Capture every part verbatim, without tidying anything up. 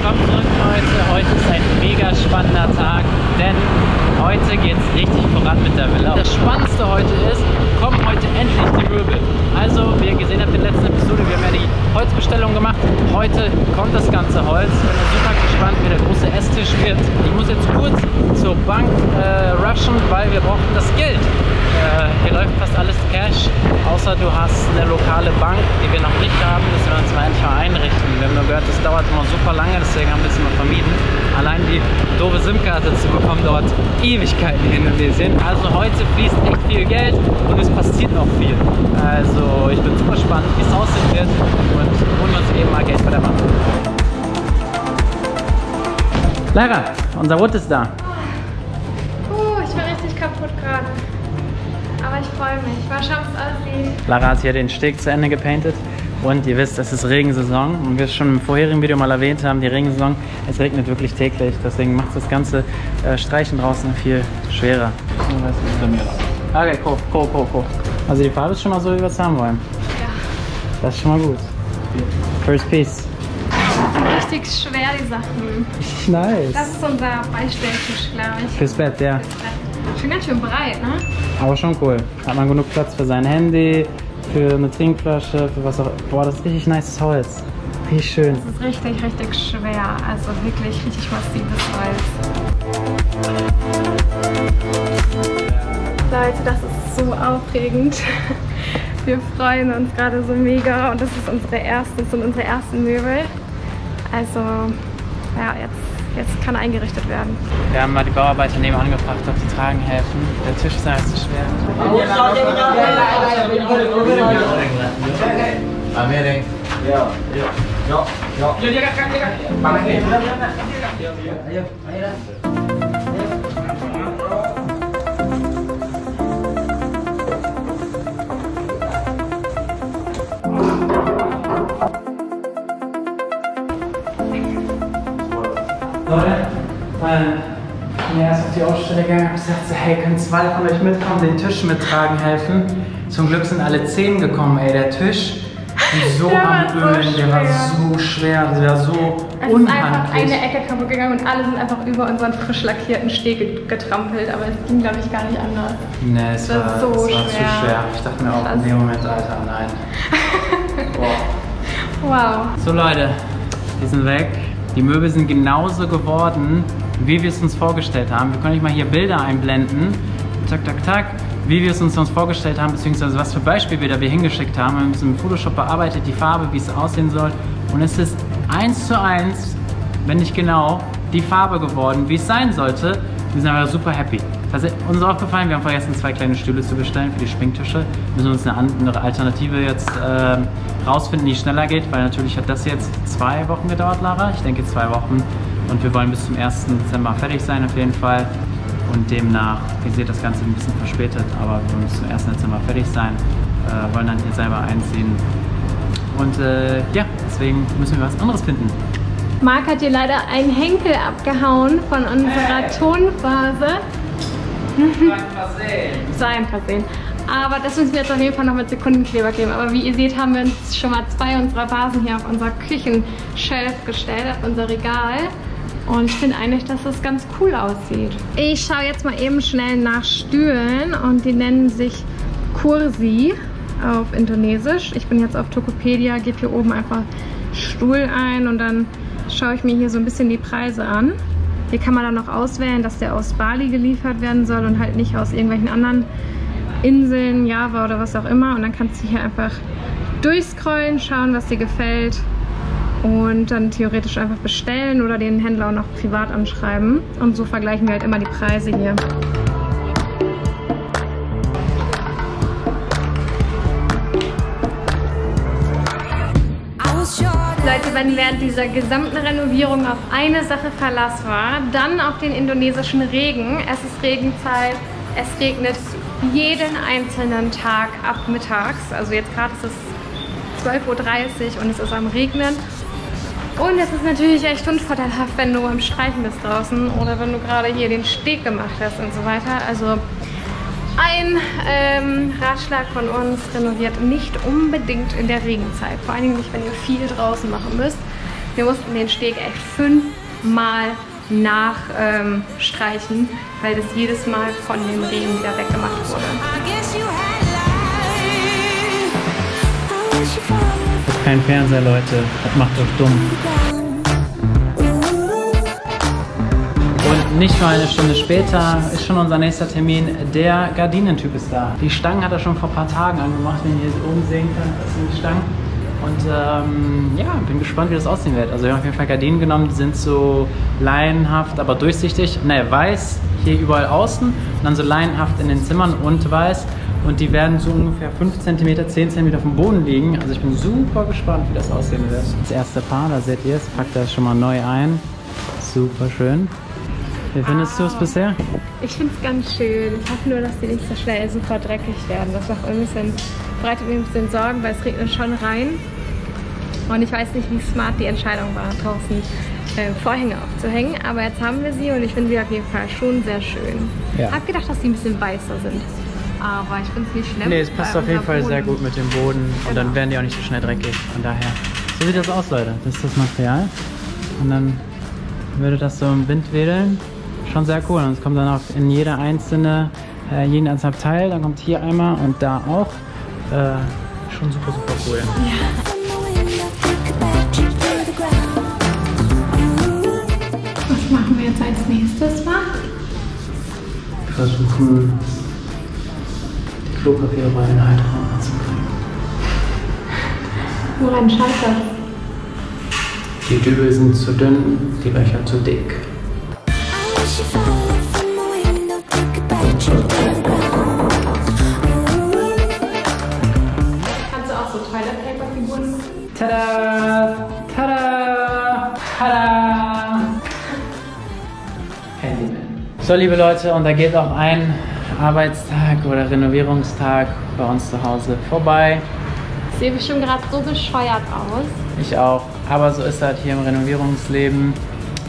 Willkommen zurück, Leute. Heute ist ein mega spannender Tag, denn heute geht es richtig voran mit der Villa. Das Spannendste heute ist, kommen heute endlich die Möbel. Also, wie ihr gesehen habt in der letzten Episode, wir haben ja die Holzbestellung gemacht. Heute kommt das ganze Holz. Ich bin super gespannt, wie der große Esstisch wird. Ich muss jetzt kurz zur Bank äh, rushen, weil wir brauchen das Geld. Äh, hier läuft fast alles Cash, außer du hast eine lokale Bank, die wir noch nicht haben, müssen wir uns mal endlich mal einrichten. Wir haben nur gehört, das dauert immer super lange, deswegen haben wir es immer vermieden. Allein die doofe SIM-Karte zu bekommen, dauert Ewigkeiten in Indonesien. Also heute fließt echt viel Geld und es passiert noch viel. Also ich bin super spannend, wie es aussehen wird und holen wir uns eben mal Geld bei der Bank. Lara, unser Wood ist da. Oh, ich war richtig kaputt gerade. Aber ich freue mich. Mal schauen, wie es aussieht. Lara hat hier den Steg zu Ende gepaintet. Und ihr wisst, es ist Regensaison. Und wir schon im vorherigen Video mal erwähnt haben, die Regensaison, es regnet wirklich täglich. Deswegen macht das ganze äh, Streichen draußen viel schwerer. Okay, cool, cool, cool, cool. Also die Farbe ist schon mal so, wie wir es haben wollen. Ja. Das ist schon mal gut. First piece. Richtig schwer, die Sachen. Nice. Das ist unser Beistelltisch, glaube ich. Fürs Bett, ja. Fürs Bett. Schon ganz schön breit, ne? Aber schon cool. Hat man genug Platz für sein Handy, für eine Trinkflasche, für was auch immer. Boah, das ist richtig nices Holz. Richtig schön. Das ist richtig, richtig schwer. Also wirklich richtig massives Holz. Leute, das ist so aufregend. Wir freuen uns gerade so mega und das ist unsere erste, das sind unsere ersten Möbel. Also, ja, jetzt. Jetzt kann eingerichtet werden. Wir haben mal die Bauarbeiter nebenan gefragt, ob sie tragen helfen. Der Tisch ist einfach zu schwer. Leute, ich bin erst auf die Ausstellung gegangen und gesagt, hey, können zwei von euch mitkommen, den Tisch mittragen helfen? Zum Glück sind alle zehn gekommen, ey, der Tisch. Und so am Ölen, der war so schwer, der war so unhandlich. Es ist einfach eine Ecke kaputt gegangen und alle sind einfach über unseren frisch lackierten Steg getrampelt, aber es ging, glaube ich, gar nicht anders. Nee, es war so schwer. Ich dachte mir auch, in dem Moment, Alter, nein. Wow. So Leute, wir sind weg. Die Möbel sind genauso geworden, wie wir es uns vorgestellt haben. Wir können euch mal hier Bilder einblenden. Tak, tak, tak. Wie wir es uns vorgestellt haben, beziehungsweise was für Beispielbilder wir hingeschickt haben. Wir haben es im Photoshop bearbeitet, die Farbe, wie es aussehen soll. Und es ist eins zu eins, wenn nicht genau, die Farbe geworden, wie es sein sollte. Wir sind aber super happy. Das ist uns aufgefallen, wir haben vergessen, zwei kleine Stühle zu bestellen für die Schminktische. Wir müssen uns eine andere Alternative jetzt äh, rausfinden, die schneller geht, weil natürlich hat das jetzt zwei Wochen gedauert, Lara. Ich denke zwei Wochen und wir wollen bis zum ersten Dezember fertig sein auf jeden Fall. Und demnach, ihr seht, das Ganze ein bisschen verspätet, aber wir wollen bis zum ersten Dezember fertig sein, äh, wollen dann hier selber einziehen. Und äh, ja, deswegen müssen wir was anderes finden. Marc hat hier leider einen Henkel abgehauen von unserer hey. Tonphase. Sein Versehen. Sein Versehen. Aber das müssen wir jetzt auf jeden Fall noch mit Sekundenkleber geben. Aber wie ihr seht, haben wir uns schon mal zwei unserer Vasen hier auf unser Küchenshelf gestellt, auf unser Regal. Und ich finde eigentlich, dass das ganz cool aussieht. Ich schaue jetzt mal eben schnell nach Stühlen und die nennen sich Kursi auf Indonesisch. Ich bin jetzt auf Tokopedia, gebe hier oben einfach Stuhl ein und dann schaue ich mir hier so ein bisschen die Preise an. Hier kann man dann noch auswählen, dass der aus Bali geliefert werden soll und halt nicht aus irgendwelchen anderen Inseln, Java oder was auch immer. Und dann kannst du hier einfach durchscrollen, schauen, was dir gefällt und dann theoretisch einfach bestellen oder den Händler auch noch privat anschreiben. Und so vergleichen wir halt immer die Preise hier. Leute, wenn während dieser gesamten Renovierung auf eine Sache Verlass war, dann auf den indonesischen Regen. Es ist Regenzeit, es regnet jeden einzelnen Tag ab mittags. Also jetzt gerade ist es zwölf Uhr dreißig und es ist am Regnen. Und es ist natürlich echt unvorteilhaft, wenn du am Streichen bist draußen oder wenn du gerade hier den Steg gemacht hast und so weiter. Also ein ähm, Ratschlag von uns, renoviert nicht unbedingt in der Regenzeit. Vor allen Dingen nicht, wenn ihr viel draußen machen müsst. Wir mussten den Steg echt fünfmal nachstreichen, ähm, weil das jedes Mal von dem Regen wieder weggemacht wurde. Kein Fernseher, Leute. Das macht euch dumm. Und nicht mal eine Stunde später ist schon unser nächster Termin. Der Gardinentyp ist da. Die Stangen hat er schon vor ein paar Tagen angemacht. Wenn ihr es oben sehen könnt, das sind die Stangen. Und ähm, ja, bin gespannt, wie das aussehen wird. Also wir haben auf jeden Fall Gardinen genommen, die sind so leinenhaft, aber durchsichtig. Naja, weiß hier überall außen und dann so leinenhaft in den Zimmern und weiß. Und die werden so ungefähr fünf Zentimeter, zehn Zentimeter auf dem Boden liegen. Also ich bin super gespannt, wie das aussehen wird. Das erste Paar, da seht ihr es, packt das schon mal neu ein. Super schön. Wie findest ah, du es bisher? Ich finde es ganz schön. Ich hoffe nur, dass die nicht so schnell super dreckig werden. Das macht ein bisschen, bereitet mir ein bisschen Sorgen, weil es regnet schon rein. Und ich weiß nicht, wie smart die Entscheidung war, draußen äh, Vorhänge aufzuhängen. Aber jetzt haben wir sie und ich finde sie auf jeden Fall schon sehr schön. Ja. Ich habe gedacht, dass sie ein bisschen weißer sind. Aber ich finde es nicht schlimm. Nee, es passt auf jeden Fall sehr gut mit dem Boden. Genau. Und dann werden die auch nicht so schnell dreckig. Von daher. So sieht das aus, Leute. Das ist das Material. Und dann würde das so im Wind wedeln. Schon sehr cool. Und es kommt dann auch in jeder einzelne, äh, jeden einzelnen Teil. Dann kommt hier einmal und da auch. Äh, schon super, super cool. Was machen wir jetzt als nächstes mal? Wir versuchen, die Klopapiere bei den Heizraum anzubringen. Woran scheitert? Die Dübel sind zu dünn, die Löcher zu dick. Kannst du auch so Toilet Paper Figuren machen? Tada! Tada! Tada! Handyman. So, liebe Leute, und da geht auch ein Arbeitstag oder Renovierungstag bei uns zu Hause vorbei. Ich sehe bestimmt gerade so bescheuert aus. Ich auch, aber so ist das hier im Renovierungsleben.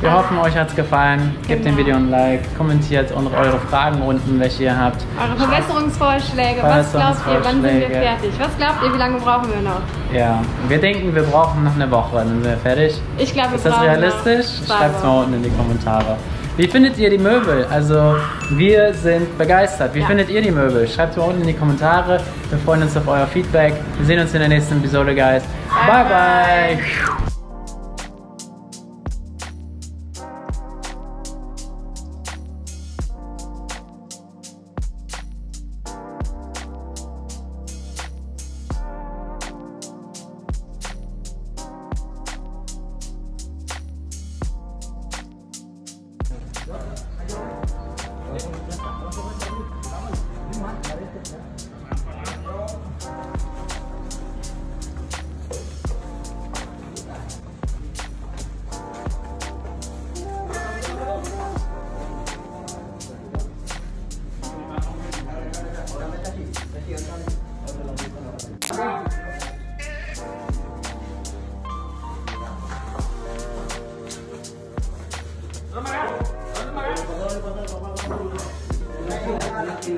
Wir ah. hoffen, euch hat es gefallen. Gebt genau. dem Video ein Like, kommentiert und eure Fragen unten, welche ihr habt. Eure Verbesserungsvorschläge, was glaubt ihr, wann sind wir fertig? Was glaubt ihr, wie lange brauchen wir noch? Ja, wir denken, wir brauchen noch eine Woche, dann sind wir fertig. Ich glaube, ist das realistisch? Schreibt es mal unten in die Kommentare. Wie findet ihr die Möbel? Also, wir sind begeistert. Wie ja. findet ihr die Möbel? Schreibt es mal unten in die Kommentare. Wir freuen uns auf euer Feedback. Wir sehen uns in der nächsten Episode, Guys. Bye, bye. bye.